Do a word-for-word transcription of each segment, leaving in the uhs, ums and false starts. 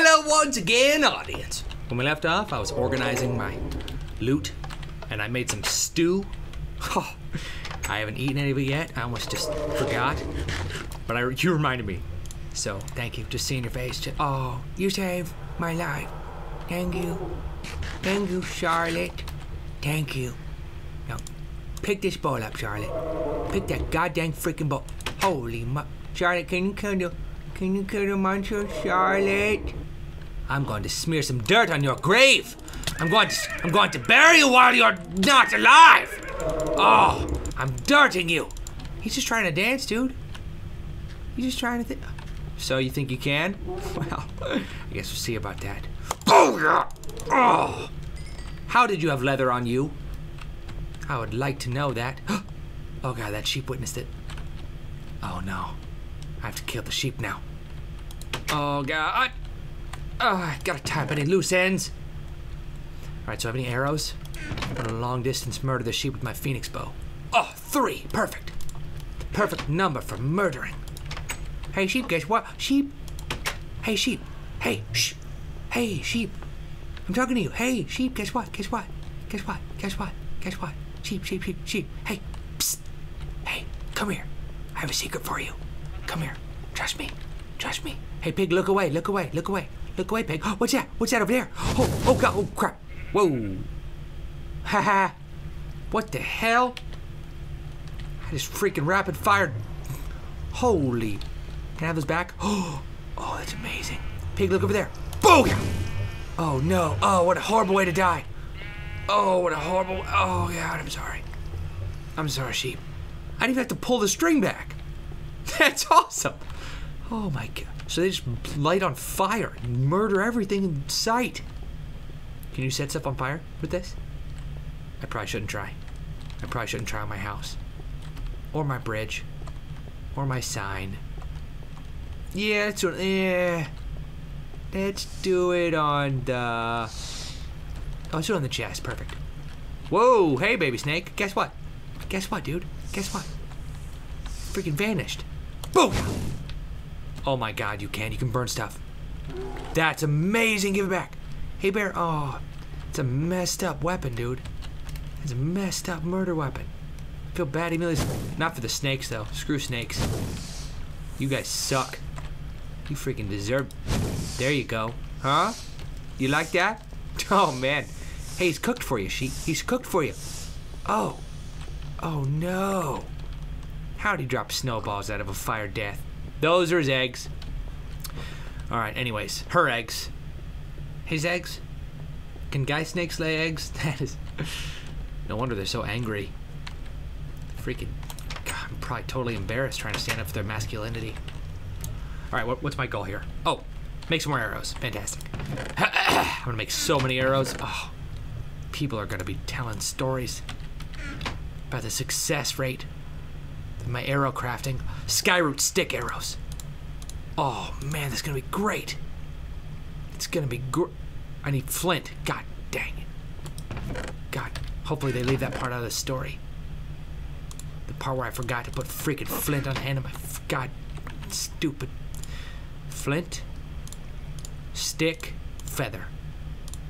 Hello once again, audience. When we left off, I was organizing my loot, and I made some stew. Oh, I haven't eaten any of it yet. I almost just forgot, but I, you reminded me. So thank you. Just seeing your face. Just, oh, you saved my life. Thank you. Thank you, Charlotte. Thank you. Now, pick this bowl up, Charlotte. Pick that goddamn freaking bowl. Holy mu- Charlotte, can you come to... Can you kill the monster, Charlotte? I'm going to smear some dirt on your grave. I'm going to, I'm going to bury you while you're not alive. Oh, I'm dirting you. He's just trying to dance, dude. He's just trying to. Th so you think you can? Well, I guess we'll see about that. Oh, yeah. Oh. How did you have leather on you? I would like to know that. Oh God, that sheep witnessed it. Oh no. I have to kill the sheep now. Oh, God. Oh, I gotta tie up any loose ends. All right, so I have any arrows? I'm gonna long distance murder the sheep with my phoenix bow. Oh, three, perfect. Perfect number for murdering. Hey, sheep, guess what? Sheep. Hey, sheep. Hey, shh. Hey, sheep. I'm talking to you. Hey, sheep, guess what? Guess what? Guess what? Guess what? Guess what? Sheep, sheep, sheep, sheep. Hey, psst. Hey, come here. I have a secret for you. Come here. Trust me. Trust me. Hey, pig, look away. Look away. Look away. Look away, pig. Oh, what's that? What's that over there? Oh, oh, God. Oh, crap. Whoa. Ha ha. What the hell? I just freaking rapid fired. Holy. Can I have those back? Oh, oh, that's amazing. Pig, look over there. Boom. Oh, no. Oh, what a horrible way to die. Oh, what a horrible. Oh, God. I'm sorry. I'm sorry, sheep. I didn't even have to pull the string back. That's awesome. Oh my God. So they just light on fire and murder everything in sight. Can you set stuff on fire with this? I probably shouldn't try. I probably shouldn't try on my house. Or my bridge. Or my sign. Yeah, that's what, yeah. Let's do it on the... Oh, let's do it on the chest, perfect. Whoa, hey baby snake. Guess what? Guess what, dude? Guess what? Freaking vanished. Boom! Oh my God, you can. You can burn stuff. That's amazing. Give it back. Hey, bear. Oh, it's a messed up weapon, dude. It's a messed up murder weapon. I feel bad. Amelia's... Not for the snakes, though. Screw snakes. You guys suck. You freaking deserve... There you go. Huh? You like that? Oh, man. Hey, he's cooked for you, sheep. He's cooked for you. Oh. Oh, no. How'd he drop snowballs out of a fire death? Those are his eggs. All right, anyways, her eggs. His eggs? Can guy snakes lay eggs? That is, no wonder they're so angry. Freaking, God, I'm probably totally embarrassed trying to stand up for their masculinity. All right, what, what's my goal here? Oh, make some more arrows, fantastic. I'm gonna make so many arrows. Oh, people are gonna be telling stories about the success rate. My arrow crafting. Skyroot stick arrows. Oh man, that's gonna be great. It's gonna be great. I need flint. God dang it. God, hopefully they leave that part out of the story. The part where I forgot to put freaking flint on hand of my f God, stupid. Flint, stick, feather.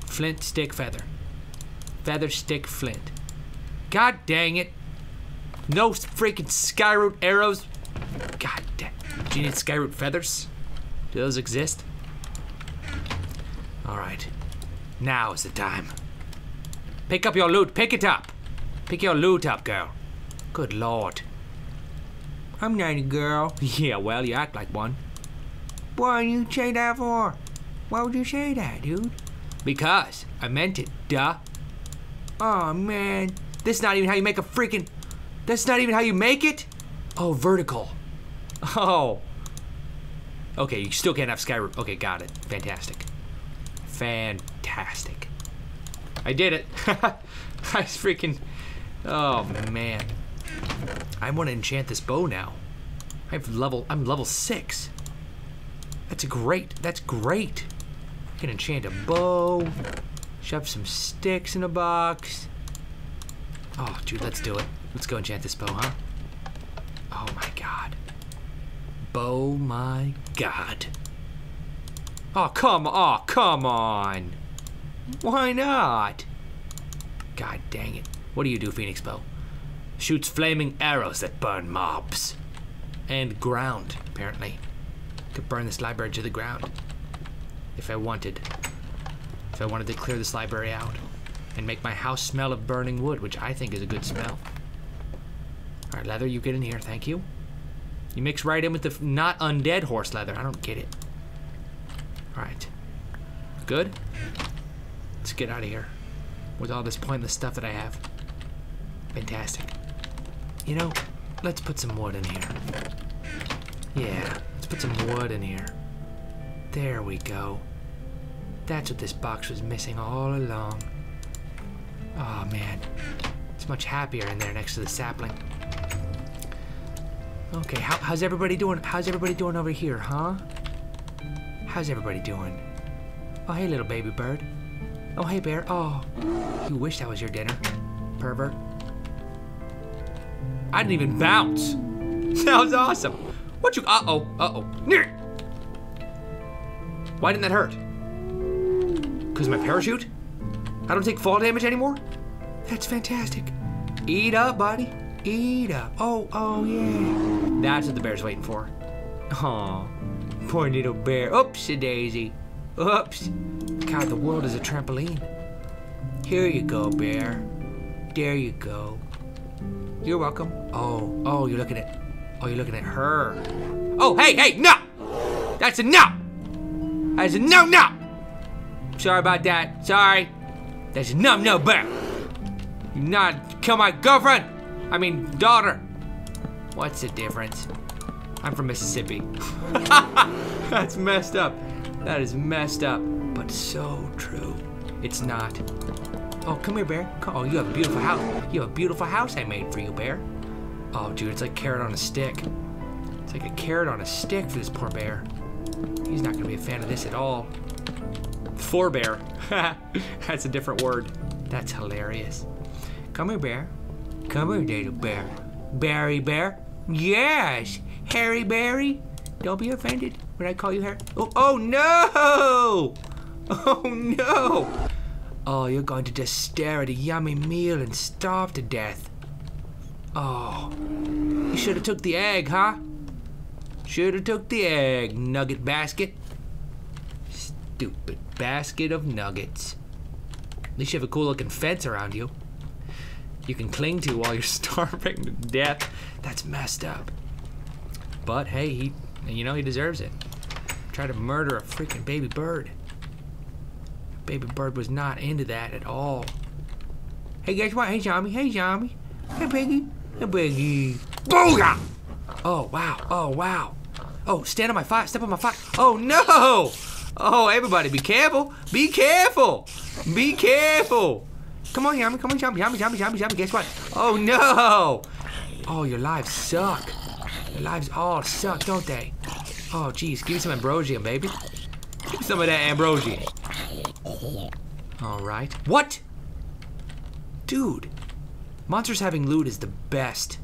Flint, stick, feather. Feather, stick, flint. God dang it. No freaking Skyroot arrows. God damn. Do you need Skyroot feathers? Do those exist? All right. Now is the time. Pick up your loot. Pick it up. Pick your loot up, girl. Good Lord. I'm not a girl. Yeah, well, you act like one. Why you say that for? Why would you say that, dude? Because I meant it, duh. Oh, man. This is not even how you make a freaking... That's not even how you make it? Oh, vertical. Oh. Okay, you still can't have Skyrim. Okay, got it. Fantastic. Fantastic. I did it. I freaking... Oh, man. I want to enchant this bow now. I've level... I'm level six. That's great. That's great. I can enchant a bow. Shove some sticks in a box. Oh, dude, let's do it. Let's go enchant this bow, huh? Oh my God. Bow my God. Oh, come on, oh, come on. Why not? God dang it. What do you do, Phoenix Bow? Shoots flaming arrows that burn mobs. And ground, apparently. Could burn this library to the ground. If I wanted. If I wanted to clear this library out. And make my house smell of burning wood, which I think is a good smell. Alright, Leather, you get in here, thank you. You mix right in with the not undead horse leather. I don't get it. Alright. Good? Let's get out of here. With all this pointless stuff that I have. Fantastic. You know, let's put some wood in here. Yeah, let's put some wood in here. There we go. That's what this box was missing all along. Oh man, it's much happier in there next to the sapling. Okay, how, how's everybody doing? How's everybody doing over here, huh? How's everybody doing? Oh, hey little baby bird. Oh, hey bear. Oh, you wish that was your dinner, pervert. I didn't even bounce. That was awesome. What you, uh-oh, uh-oh. Why didn't that hurt? Because my parachute? I don't take fall damage anymore? That's fantastic. Eat up, buddy. Eat up. Oh, oh, yeah. That's what the bear's waiting for. Aw, poor little bear. Oops-a-daisy. Oops. God, the world is a trampoline. Here you go, bear. There you go. You're welcome. Oh, oh, you're looking at, oh, you're looking at her. Oh, hey, hey, no! That's a no! That's a no, no! Sorry about that, sorry. That's a no, no, bear. You not kill my girlfriend. I mean, daughter. What's the difference? I'm from Mississippi. That's messed up. That is messed up, but so true. It's not. Oh, come here, bear. Oh, you have a beautiful house. You have a beautiful house I made for you, bear. Oh, dude, it's like carrot on a stick. It's like a carrot on a stick for this poor bear. He's not gonna be a fan of this at all. Forebear. That's a different word. That's hilarious. Come here, bear. Come here, little bear. Barry bear. Yes. Harry Barry. Don't be offended when I call you Harry. Oh, oh no! Oh no! Oh, you're going to just stare at a yummy meal and starve to death. Oh, you should have took the egg, huh? Should have took the egg, nugget basket. Stupid basket of nuggets. At least you have a cool looking fence around you. You can cling to while you're starving to death. That's messed up. But hey, he, you know, he deserves it. Try to murder a freaking baby bird. Baby bird was not into that at all. Hey, guess what? Hey, zombie. Hey, zombie. Hey, piggy. Hey, piggy. Booga! Oh, wow. Oh, wow. Oh, stand on my fire. Step on my fire. Oh, no! Oh, everybody, be careful. Be careful. Be careful. Come on, zombie. Come on, zombie. Zombie, zombie, zombie, zombie. Guess what? Oh, no! Oh, your lives suck. Your lives all suck, don't they? Oh, jeez. Give me some ambrosium, baby. Give me some of that ambrosium. All right. What? Dude. Monsters having loot is the best.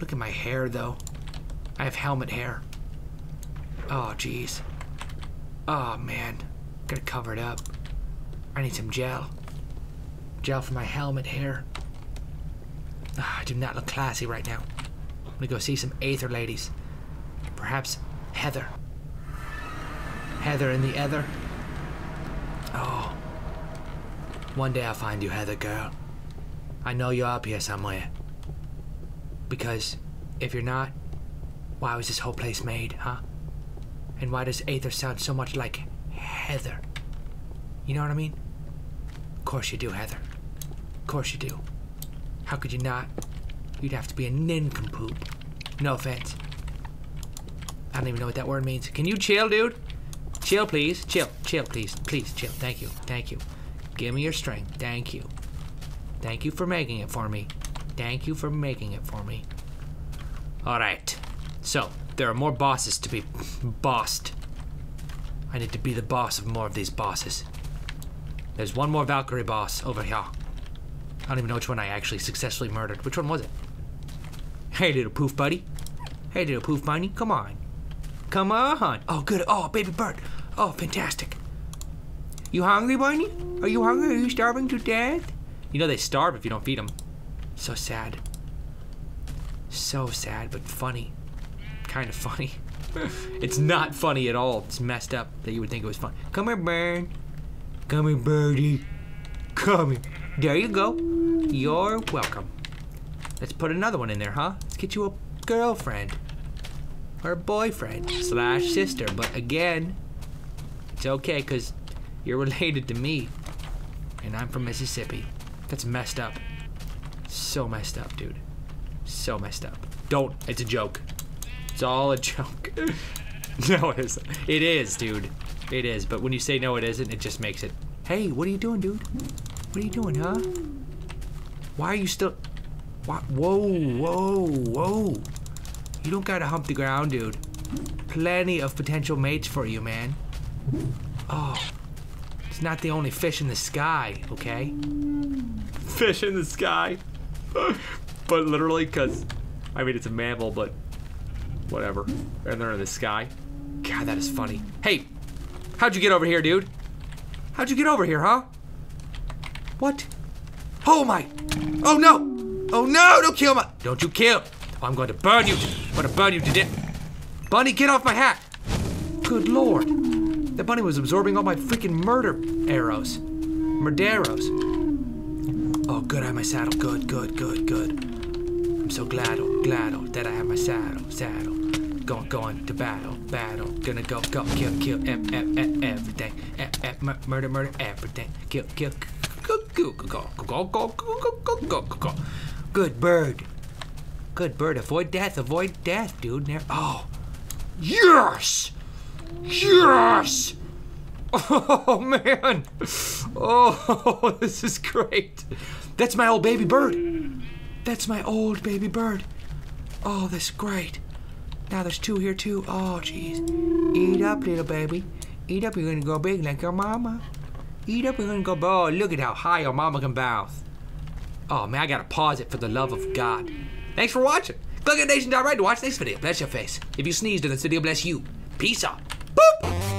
Look at my hair, though. I have helmet hair. Oh, jeez. Oh, man. Gotta cover it up. I need some gel. Gel for my helmet hair. Oh, I do not look classy right now. I'm gonna go see some Aether ladies. Perhaps Heather. Heather in the Ether. Oh, one day I'll find you, Heather girl. I know you're up here somewhere. Because if you're not, why was this whole place made, huh? And why does Aether sound so much like Heather? You know what I mean? Of course you do, Heather. Of course you do. How could you not? You'd have to be a nincompoop. No offense. I don't even know what that word means. Can you chill, dude? Chill, please. Chill. Chill, please. Please, chill. Thank you. Thank you. Give me your strength. Thank you. Thank you for making it for me. Thank you for making it for me. Alright. So, there are more bosses to be bossed. I need to be the boss of more of these bosses. There's one more Valkyrie boss over here. I don't even know which one I actually successfully murdered. Which one was it? Hey, little poof buddy. Hey, little poof bunny. Come on. Come on. Oh, good. Oh, baby bird. Oh, fantastic. You hungry, Barney? Are you hungry? Are you starving to death? You know they starve if you don't feed them. So sad. So sad, but funny. Kind of funny. It's not funny at all. It's messed up that you would think it was fun. Come here, bird. Come here, birdie. Come here. There you go. You're welcome. Let's put another one in there, huh? Let's get you a girlfriend. Or a boyfriend slash sister. But again, it's okay because you're related to me. And I'm from Mississippi. That's messed up. So messed up, dude. So messed up. Don't. It's a joke. It's all a joke. No, it isn't. It is, dude. It is. But when you say no, it isn't, it just makes it. Hey, what are you doing, dude? What are you doing, huh? Why are you still. Why? Whoa, whoa, whoa. You don't gotta hump the ground, dude. Plenty of potential mates for you, man. Oh. It's not the only fish in the sky, okay? Fish in the sky. But literally, because, I mean, it's a mammal, but whatever. And they're in the sky. God, that is funny. Hey, how'd you get over here, dude? How'd you get over here, huh? What? Oh my, oh no, oh no, don't kill my, don't you kill. I'm going to burn you, I'm going to burn you to death. Bunny, get off my hat. Good Lord. That bunny was absorbing all my freaking murder arrows. Murderos. Oh, good, I have my saddle. Good, good, good, good. I'm so glad, oh, glad, oh, that I have my saddle, saddle. Going, going to battle, battle. Gonna go, go, kill, kill, ev, ev, ev, everything. Ev, ev, murder, murder, everything. Kill, kill, go, go, go, go, go, go, go, go, go, go. Good bird. Good bird. Avoid death, avoid death, dude. Never. Oh, yes! Yes! Oh, man. Oh, this is great. That's my old baby bird. That's my old baby bird. Oh, that's great. Now there's two here, too. Oh, jeez. Eat up, little baby. Eat up, you're gonna go big like your mama. Eat up, you're gonna go, oh, look at how high your mama can bounce. Oh, man, I gotta pause it for the love of God. Thanks for watching. Click on nation dot right to watch this video. Bless your face. If you sneezed in this video, bless you. Peace out. Boop.